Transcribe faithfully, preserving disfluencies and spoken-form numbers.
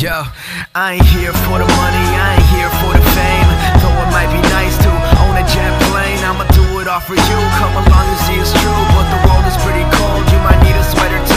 Yo, I ain't here for the money, I ain't here for the fame. Though it might be nice to own a jet plane, I'ma do it all for you, come along and see it's true. But the world is pretty cold, you might need a sweater too.